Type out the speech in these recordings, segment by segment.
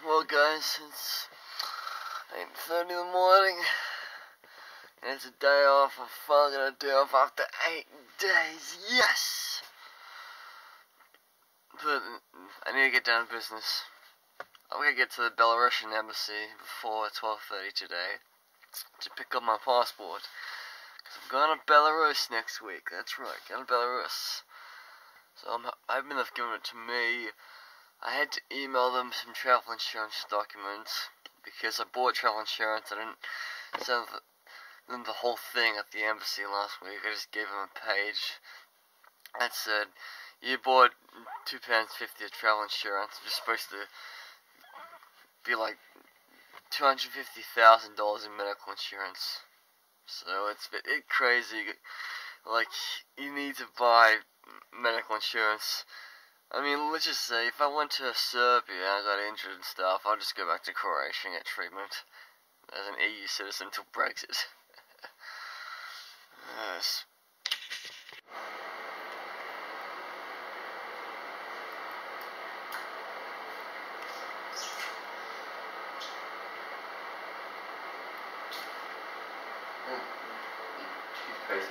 Well guys, it's 8:30 in the morning, and it's a day off. I'm finally gonna day off after 8 days, yes! But I need to get down to business. I'm gonna get to the Belarusian embassy before 12:30 today to pick up my passport, because I'm going to Belarus next week. That's right, going to Belarus. So I've been given it to me. I had to email them some travel insurance documents because I bought travel insurance. I didn't send them the whole thing at the embassy last week. I just gave them a page that said, you bought £2.50 of travel insurance. You're supposed to be like $250,000 in medical insurance. So it's a bit crazy. Like, you need to buy medical insurance. I mean, let's just say, if I went to Serbia and I got injured and stuff, I'll just go back to Croatia and get treatment as an EU citizen until Brexit. Yes.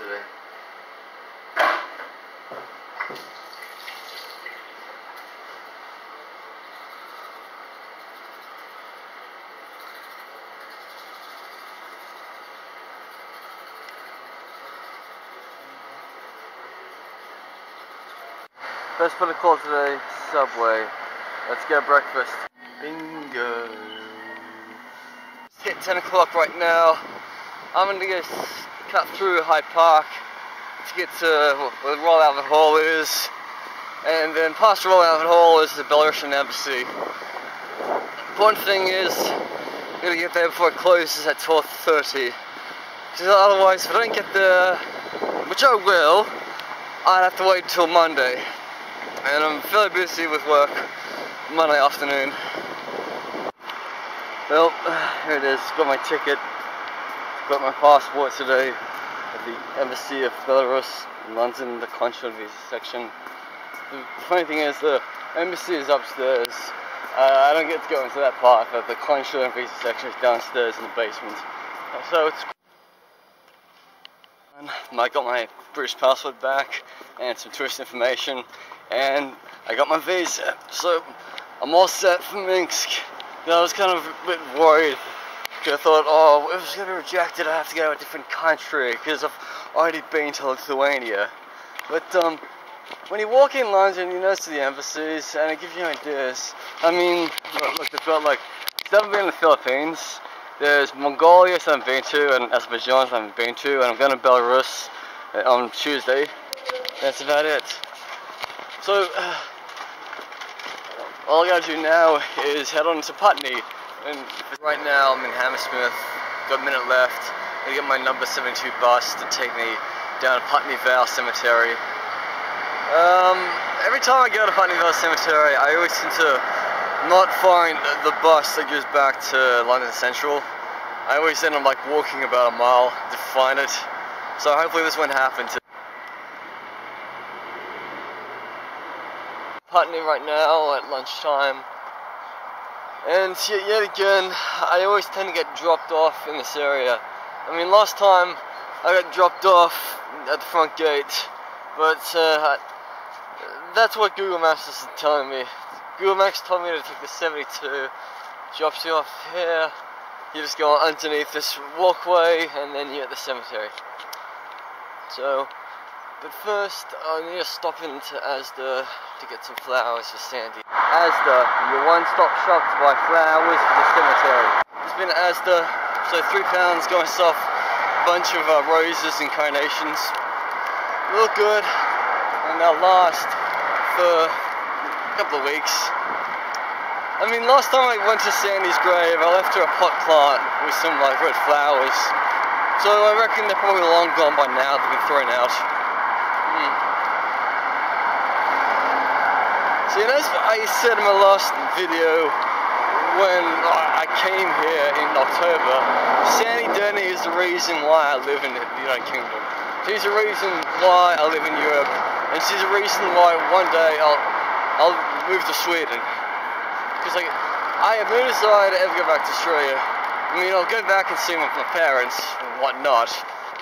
Today. First put a call today, Subway. Let's get breakfast. Bingo. It's 10 o'clock right now. I'm gonna go cut through Hyde Park to get to where the Royal Albert Hall is, and then past the Royal Albert Hall is the Belarusian embassy. Important thing is, I'm going to get there before it closes at 12:30, because otherwise if I don't get there, which I will, I'd have to wait till Monday, and I'm fairly busy with work Monday afternoon. Well, here it is, got my ticket. Got my passport today at the Embassy of Belarus in London, the consular visa section. The funny thing is, the embassy is upstairs. I don't get to go into that part, but the consular visa section is downstairs in the basement. So it's cool. I got my British passport back and some tourist information, and I got my visa. So I'm all set for Minsk. You know, I was kind of a bit worried. I thought, oh, if it's going to be rejected, I have to go to a different country, because I've already been to Lithuania. But when you walk in London, you notice the embassies, and it gives you ideas. I mean, look, they've got, like, I haven't been in the Philippines. There's Mongolia, so I haven't been to, and Azerbaijan, so I haven't been to, and I'm going to Belarus on Tuesday. That's about it. So, all I got to do now is head on to Putney. And right now I'm in Hammersmith, got a minute left. I get my number 72 bus to take me down to Putney Vale Cemetery. Every time I go to Putney Vale Cemetery, I always seem to not find the bus that goes back to London Central. I always end up like walking about a mile to find it. So hopefully this won't happen today. Putney right now at lunchtime. And yet again, I always tend to get dropped off in this area. I mean, last time I got dropped off at the front gate, but that's what Google Maps is telling me. Google Maps told me to take the 72, drops you off here, you just go underneath this walkway, and then you're at the cemetery. So, but first, I need to stop into Asda to get some flowers for Sandy. Asda, your one-stop shop to buy flowers for the cemetery. It's been Asda, so £3, got myself a bunch of roses and carnations. Look good, and they'll last for a couple of weeks. I mean, last time I went to Sandy's grave, I left her a pot plant with some like red flowers. So I reckon they're probably long gone by now, they've been thrown out. See, and as I said in my last video, when I came here in October, Sandy Denny is the reason why I live in the United Kingdom. She's the reason why I live in Europe, and she's the reason why one day I'll move to Sweden. Because I have moved aside to ever go back to Australia. I mean, I'll go back and see my parents and whatnot,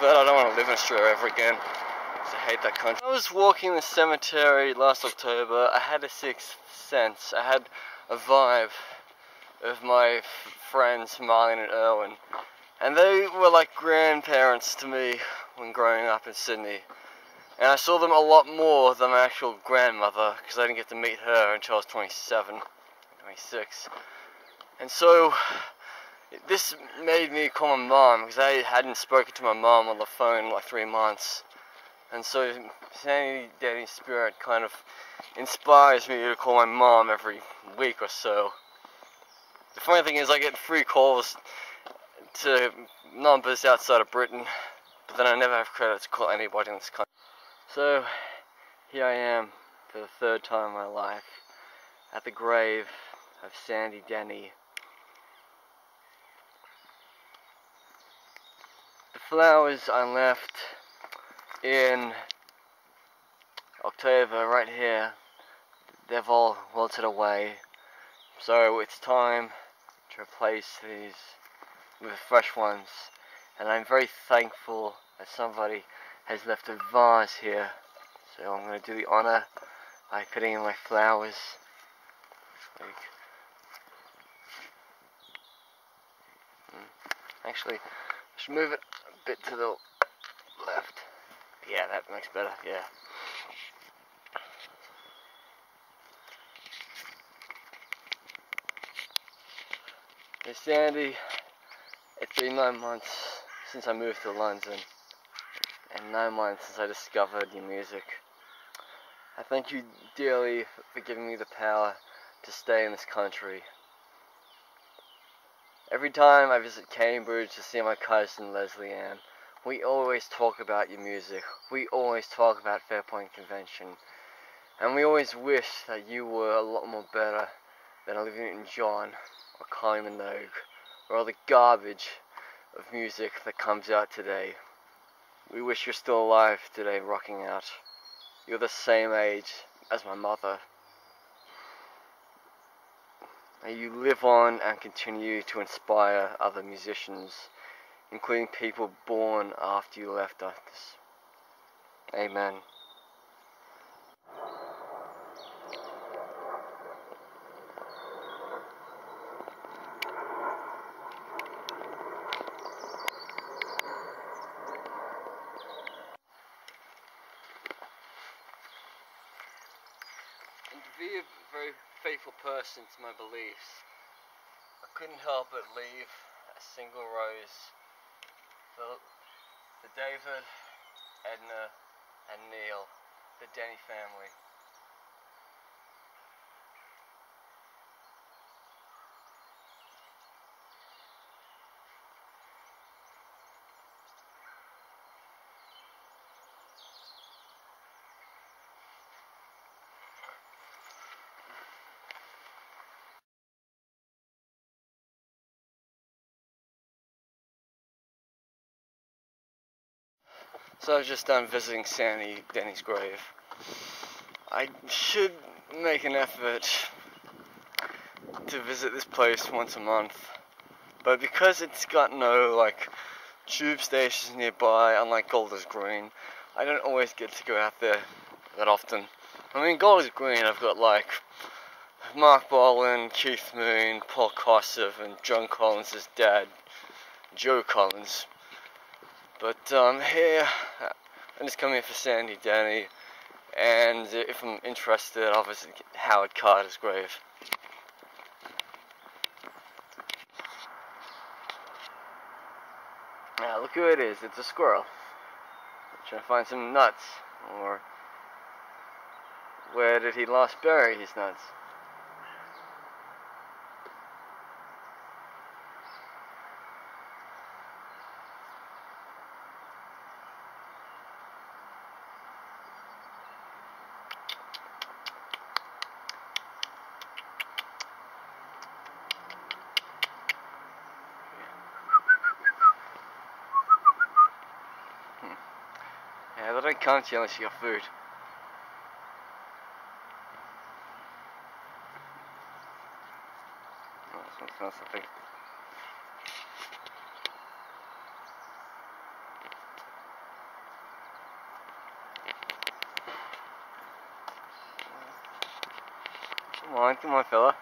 but I don't want to live in Australia ever again. I hate that country. When I was walking the cemetery last October, I had a sixth sense. I had a vibe of my friends Marlene and Erwin, and they were like grandparents to me when growing up in Sydney. And I saw them a lot more than my actual grandmother, because I didn't get to meet her until I was 27, 26. And so, this made me call my mom, because I hadn't spoken to my mom on the phone in like 3 months. And so, Sandy Denny's spirit kind of inspires me to call my mom every week or so. The funny thing is, I get free calls to numbers outside of Britain, but then I never have credit to call anybody in this country. So, here I am, for the third time in my life, at the grave of Sandy Denny. The flowers I left in October, right here, they've all wilted away. So it's time to replace these with fresh ones. And I'm very thankful that somebody has left a vase here, so I'm going to do the honour by putting in my flowers. Actually, I should move it a bit to the left. Yeah, that makes better, yeah. Hey Sandy, it's been 9 months since I moved to London, and 9 months since I discovered your music. I thank you dearly for giving me the power to stay in this country. Every time I visit Cambridge to see my cousin Leslie Ann, we always talk about your music, we always talk about Fairport Convention, and we always wish that you were a lot more better than Olivia Newton-John or Kylie Minogue or all the garbage of music that comes out today. We wish you're still alive today, rocking out. You're the same age as my mother. And you live on and continue to inspire other musicians, including people born after you left us. Amen. Person to my beliefs, I couldn't help but leave a single rose for David, Edna, and Neil, the Denny family. So I've just done visiting Sandy Denny's grave. I should make an effort to visit this place once a month, but because it's got no like tube stations nearby, unlike Golders Green, I don't always get to go out there that often. I mean, Golders Green, I've got like Mark Bolan, Keith Moon, Paul Kossoff, and John Collins' dad, Joe Collins. But here, I'm just coming here for Sandy Denny, and if I'm interested, I'll visit Howard Carter's grave. Now look who it is, it's a squirrel. I'm trying to find some nuts, or where did he last bury his nuts? I can't see unless you got food. That's the thing. Come on, fella.